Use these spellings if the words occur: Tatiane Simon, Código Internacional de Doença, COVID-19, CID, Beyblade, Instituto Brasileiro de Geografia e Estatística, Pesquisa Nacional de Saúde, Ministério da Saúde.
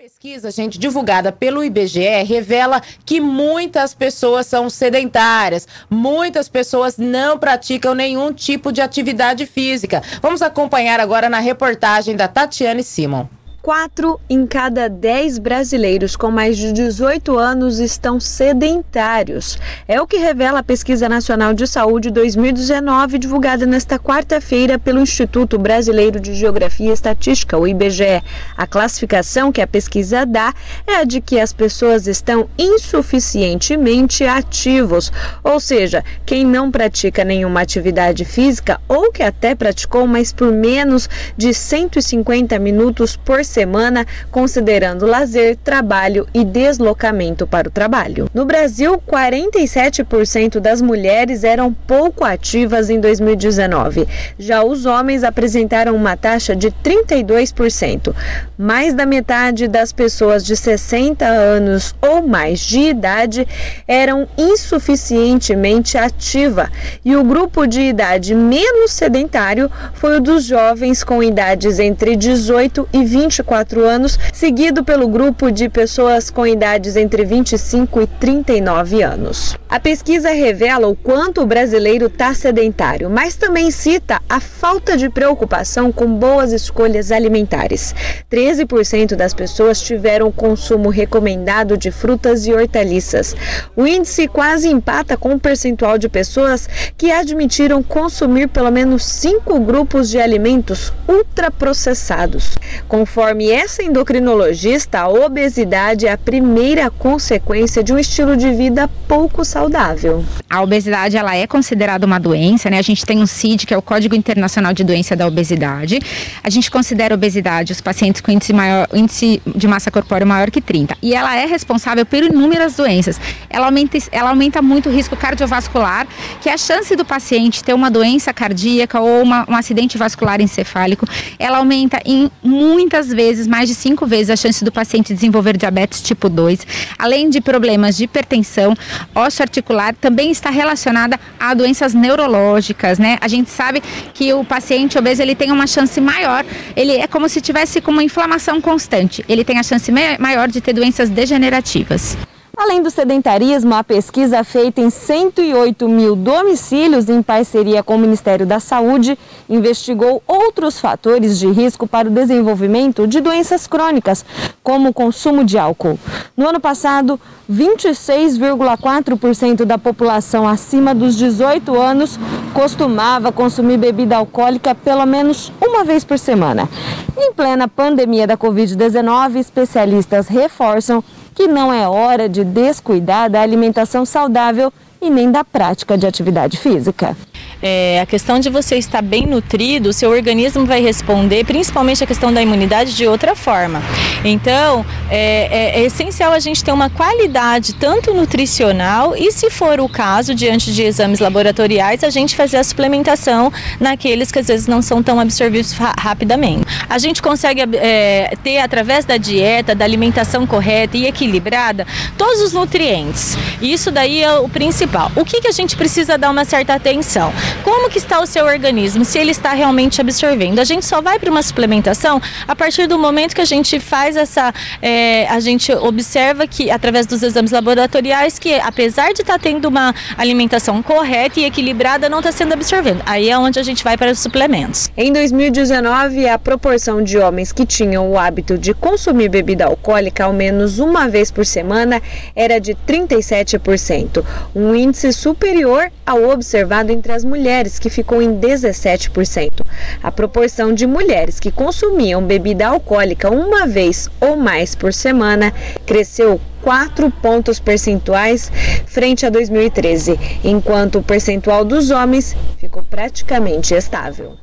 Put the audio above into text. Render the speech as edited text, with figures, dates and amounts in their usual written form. Pesquisa, gente, divulgada pelo IBGE revela que muitas pessoas são sedentárias, muitas pessoas não praticam nenhum tipo de atividade física. Vamos acompanhar agora na reportagem da Tatiane Simon. 4 em cada 10 brasileiros com mais de 18 anos estão sedentários. É o que revela a Pesquisa Nacional de Saúde 2019, divulgada nesta quarta-feira pelo Instituto Brasileiro de Geografia e Estatística, o IBGE. A classificação que a pesquisa dá é a de que as pessoas estão insuficientemente ativos, ou seja, quem não pratica nenhuma atividade física ou que até praticou, mas por menos de 150 minutos por semana, considerando lazer, trabalho e deslocamento para o trabalho. No Brasil, 47% das mulheres eram pouco ativas em 2019. Já os homens apresentaram uma taxa de 32%. Mais da metade das pessoas de 60 anos ou mais de idade eram insuficientemente ativa. E o grupo de idade menos sedentário foi o dos jovens com idades entre 18 e 24 anos, seguido pelo grupo de pessoas com idades entre 25 e 39 anos. A pesquisa revela o quanto o brasileiro está sedentário, mas também cita a falta de preocupação com boas escolhas alimentares. 13% das pessoas tiveram consumo recomendado de frutas e hortaliças. O índice quase empata com o percentual de pessoas que admitiram consumir pelo menos 5 grupos de alimentos ultraprocessados. Conforme essa endocrinologista, a obesidade é a primeira consequência de um estilo de vida pouco saudável. A obesidade, ela é considerada uma doença, né? A gente tem um CID, que é o Código Internacional de Doença da Obesidade. A gente considera a obesidade os pacientes com índice de massa corpórea maior que 30. E ela é responsável por inúmeras doenças. Ela aumenta muito o risco cardiovascular, que é a chance do paciente ter uma doença cardíaca ou um acidente vascular encefálico. Ela aumenta em muitas vezes, mais de 5 vezes, a chance do paciente desenvolver diabetes tipo 2, além de problemas de hipertensão, osteoarticular, também está relacionada a doenças neurológicas, né? A gente sabe que o paciente obeso, ele tem uma chance maior, ele é como se tivesse com uma inflamação constante, ele tem a chance maior de ter doenças degenerativas. Além do sedentarismo, a pesquisa feita em 108 mil domicílios em parceria com o Ministério da Saúde investigou outros fatores de risco para o desenvolvimento de doenças crônicas, como o consumo de álcool. No ano passado, 26,4% da população acima dos 18 anos costumava consumir bebida alcoólica pelo menos uma vez por semana. Em plena pandemia da Covid-19, especialistas reforçam que não é hora de descuidar da alimentação saudável e nem da prática de atividade física. A questão de você estar bem nutrido, o seu organismo vai responder, principalmente a questão da imunidade, de outra forma. Então, é essencial a gente ter uma qualidade tanto nutricional e, se for o caso, diante de exames laboratoriais, a gente fazer a suplementação naqueles que às vezes não são tão absorvidos rapidamente. A gente consegue ter, através da dieta, da alimentação correta e equilibrada, todos os nutrientes. Isso daí é o principal. O que a gente precisa dar uma certa atenção? Como que está o seu organismo, se ele está realmente absorvendo? A gente só vai para uma suplementação a partir do momento que a gente faz essa... a gente observa que, através dos exames laboratoriais, que apesar de estar tendo uma alimentação correta e equilibrada, não está sendo absorvendo. Aí é onde a gente vai para os suplementos. Em 2019, a proporção de homens que tinham o hábito de consumir bebida alcoólica ao menos uma vez por semana era de 37%, um índice superior ao observado entre as mulheres, que ficou em 17%. A proporção de mulheres que consumiam bebida alcoólica uma vez ou mais por semana cresceu 4 pontos percentuais frente a 2013, enquanto o percentual dos homens ficou praticamente estável.